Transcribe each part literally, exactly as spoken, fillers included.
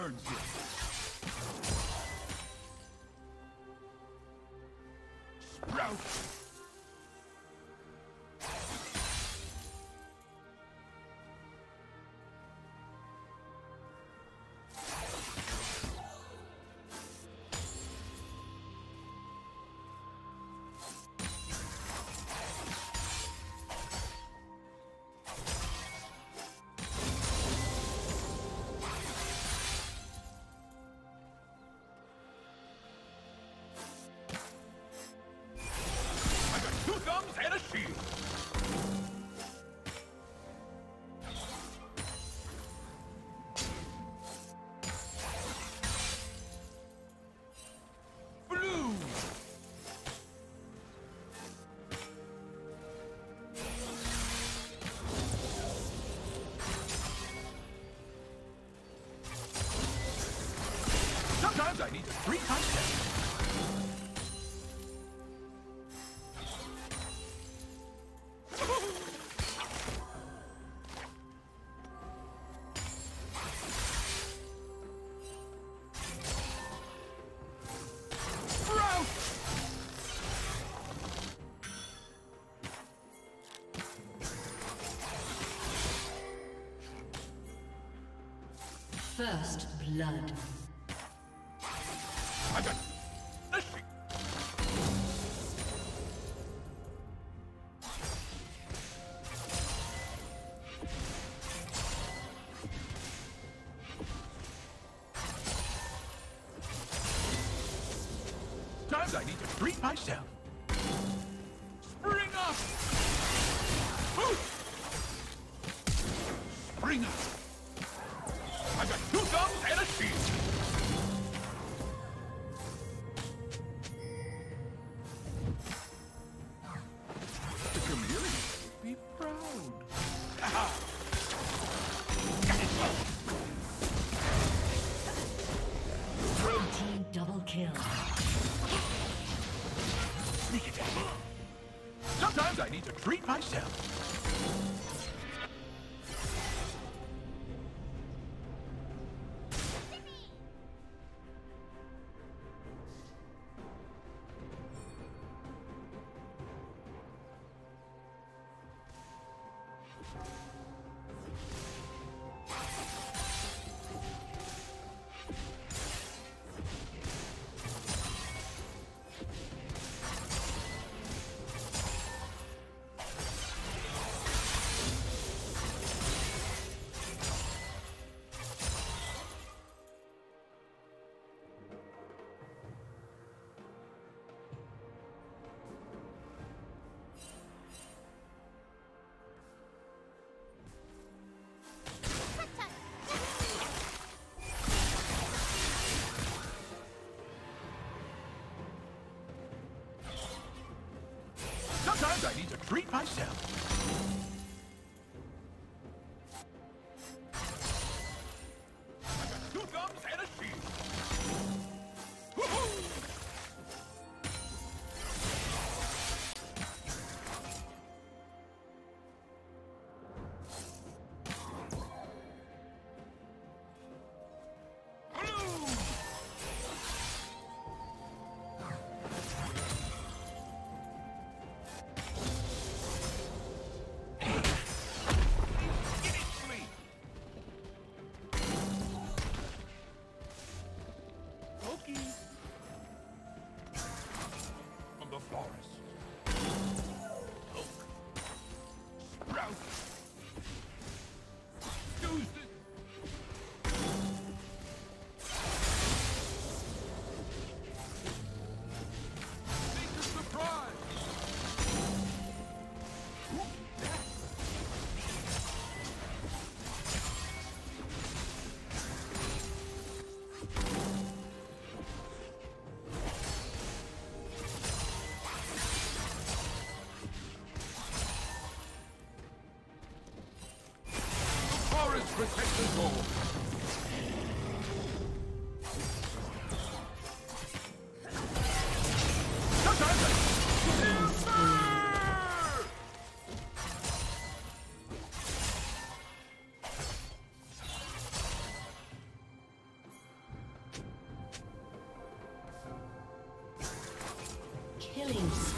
burns you. Sprout! I need three touchdowns. First blood. I need to treat myself. Spring up! Move! Spring up! I've got two thumbs and a shield. Sometimes I need to treat myself. I need to treat myself. I got two thumbs and a shield. Woohoo! Blue! Protect the goal. Killings.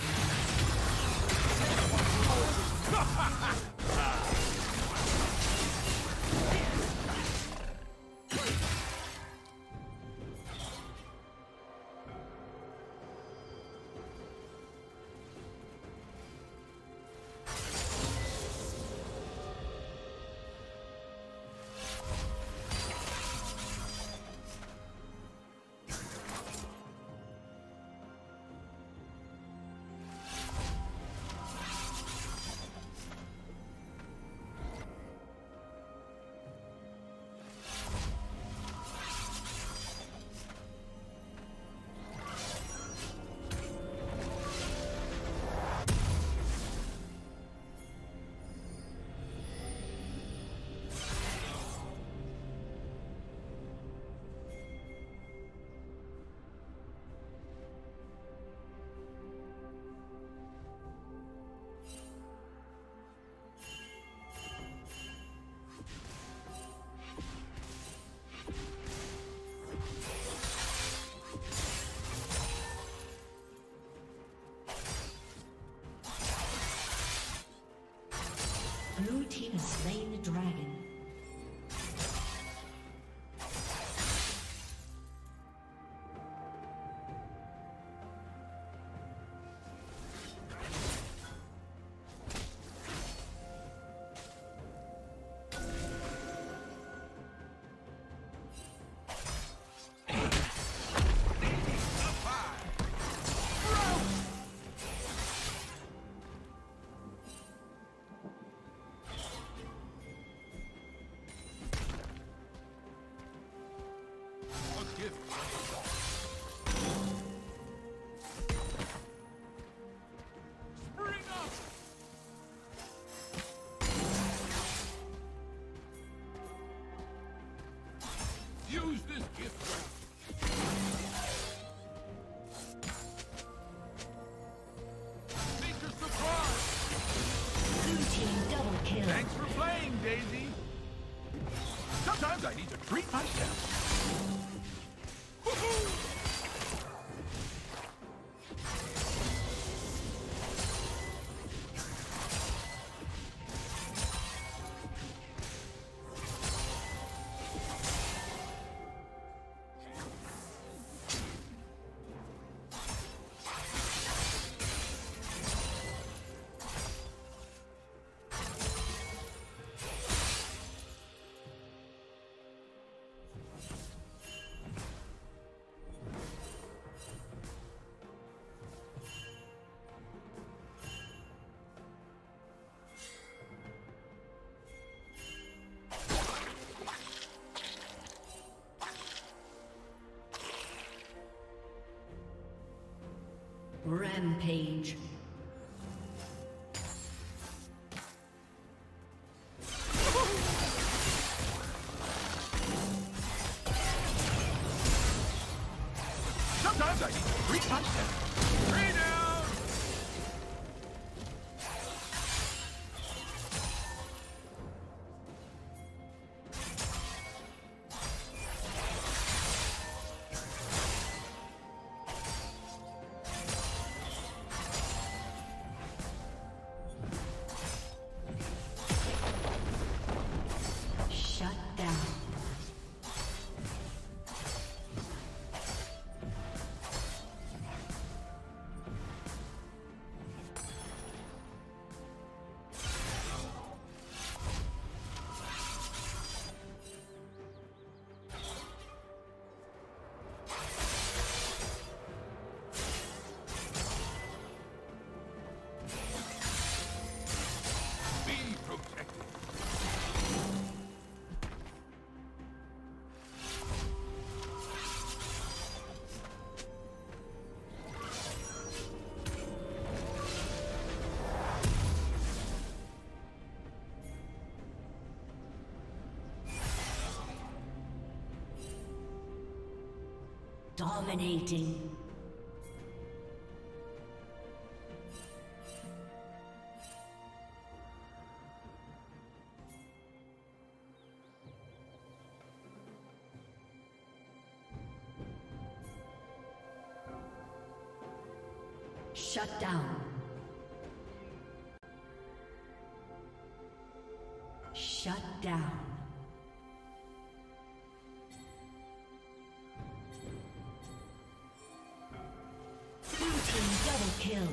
Blue team has slain the dragon. Use this gift. Make a surprise. Blue team double kill. Thanks for playing, Daisy. Sometimes I need to treat myself. Woohoo! Rampage. Sometimes I need three touchdowns. Three down. Dominating. Shut down. Shut down. Blue team double kill.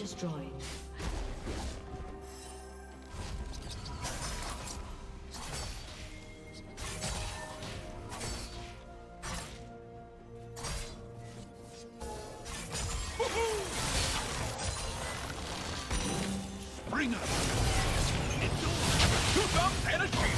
Destroyed. Bring us into some energy.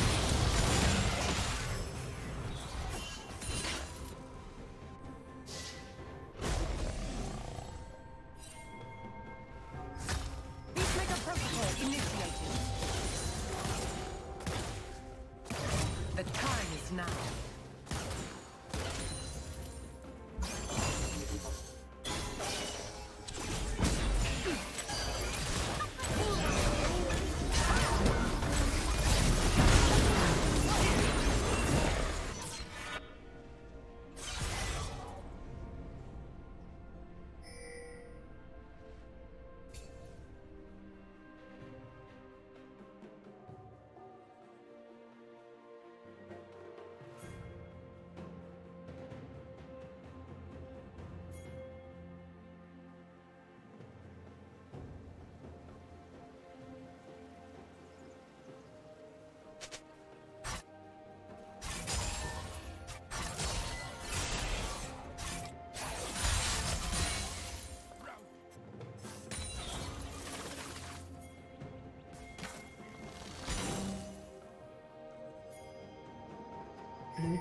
Blue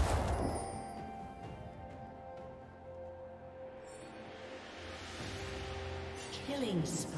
Killing spree.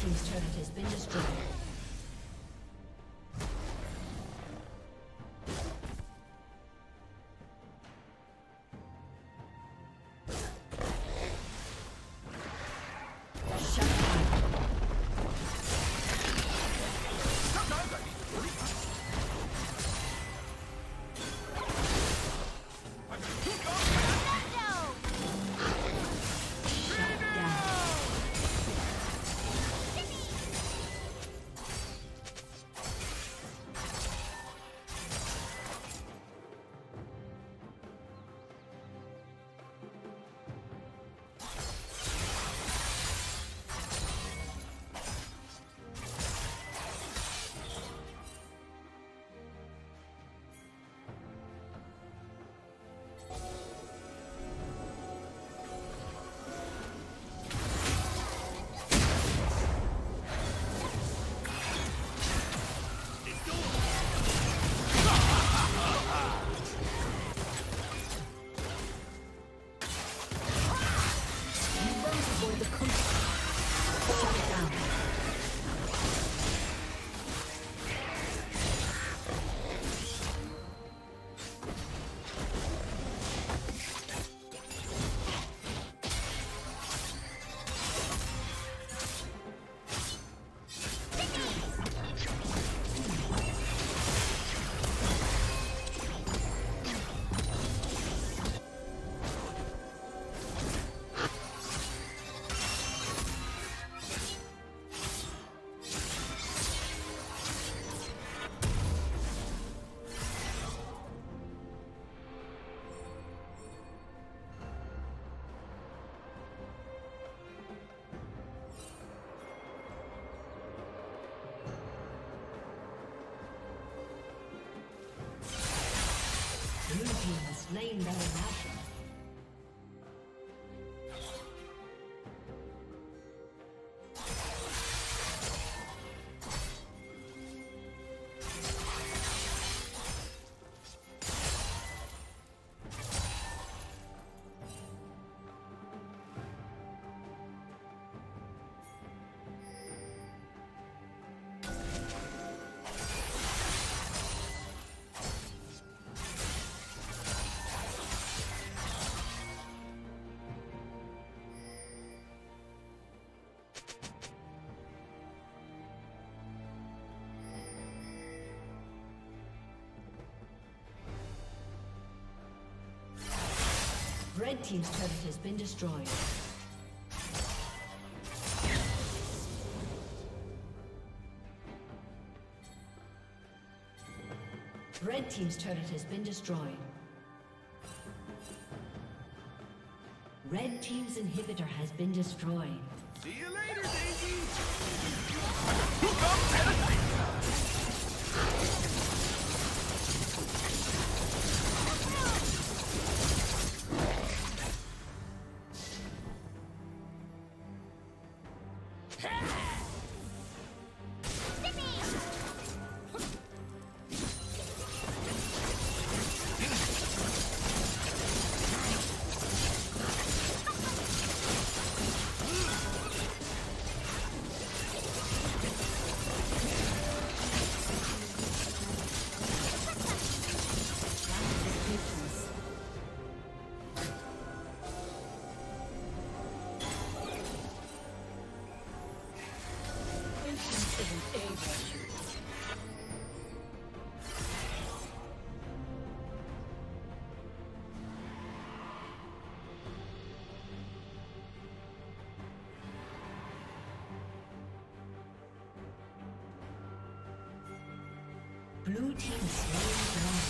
Team's turret has been destroyed. Slain by a Red team's turret has been destroyed. Red team's turret has been destroyed. Red team's inhibitor has been destroyed. See you later, Daisy! Look up, Paradise! Blue team slows down.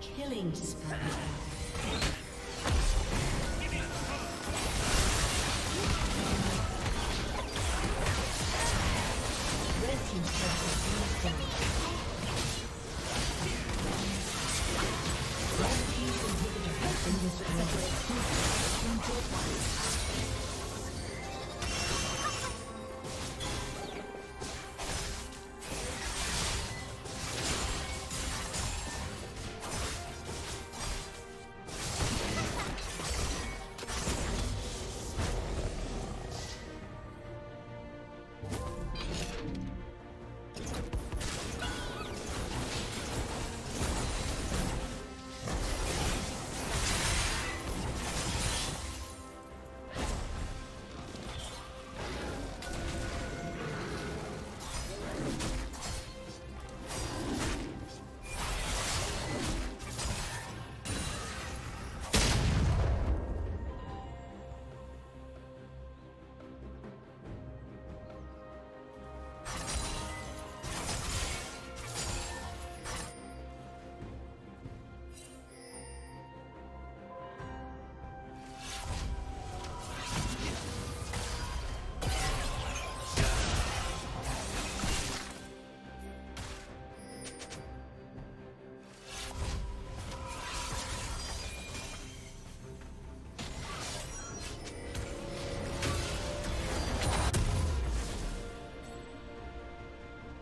Killing spree.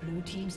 Blue team's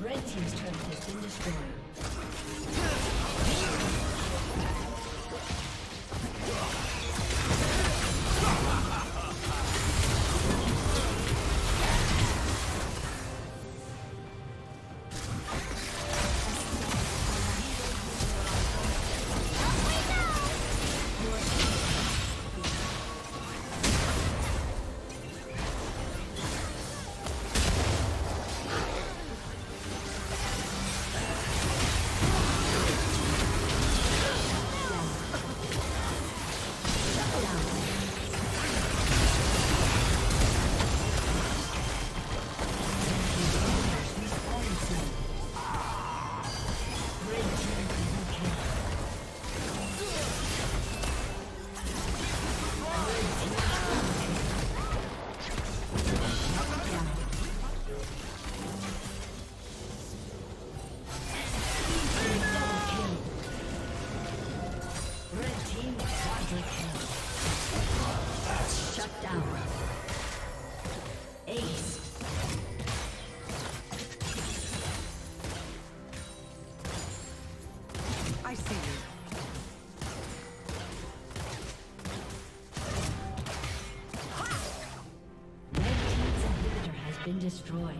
Red team's turret has been destroyed. been destroyed.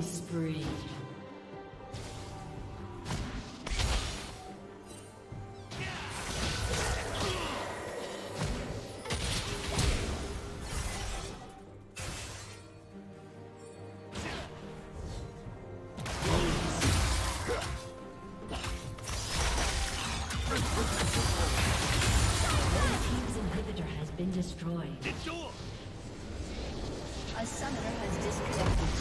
Spree. Your team's inhibitor has been destroyed. A summoner has disconnected.